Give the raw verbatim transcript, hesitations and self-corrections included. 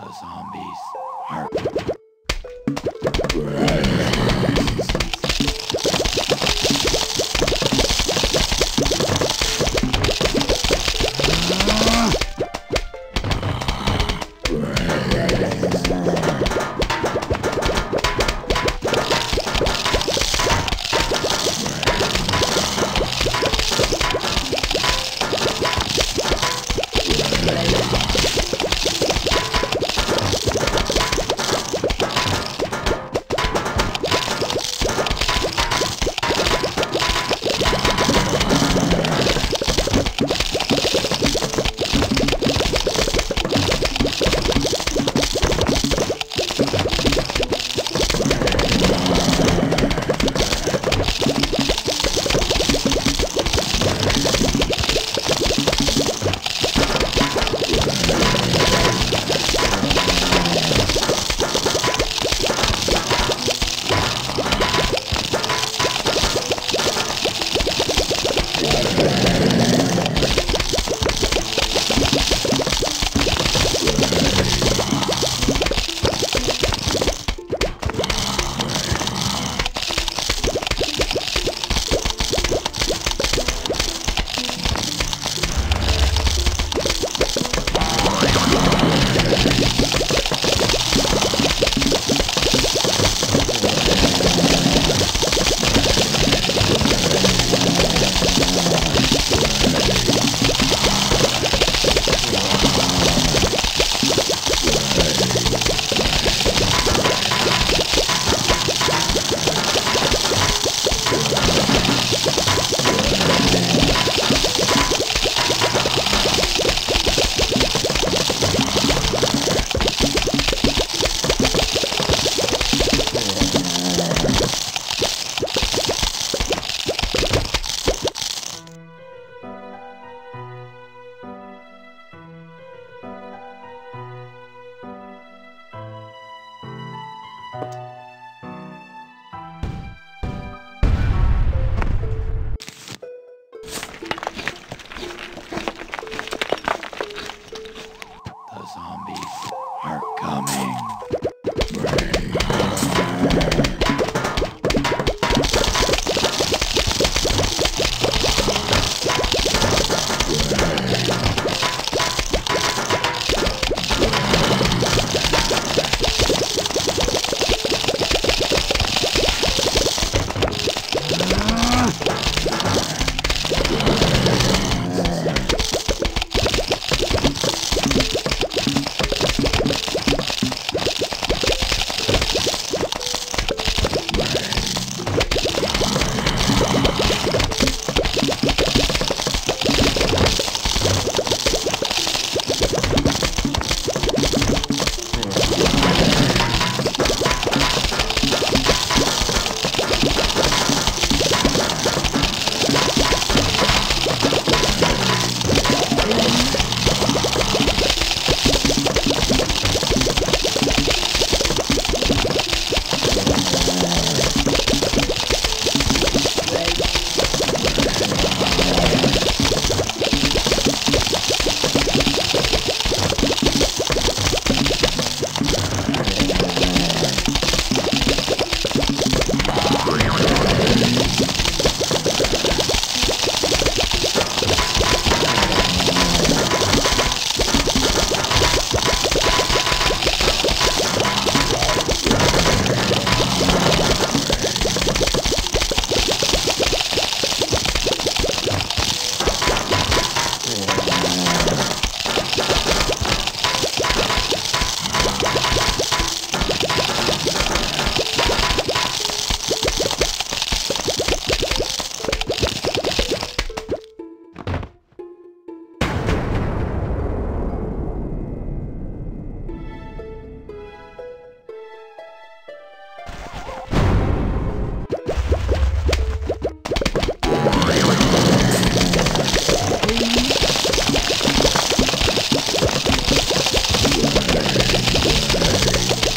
The zombies are... We'll be right back.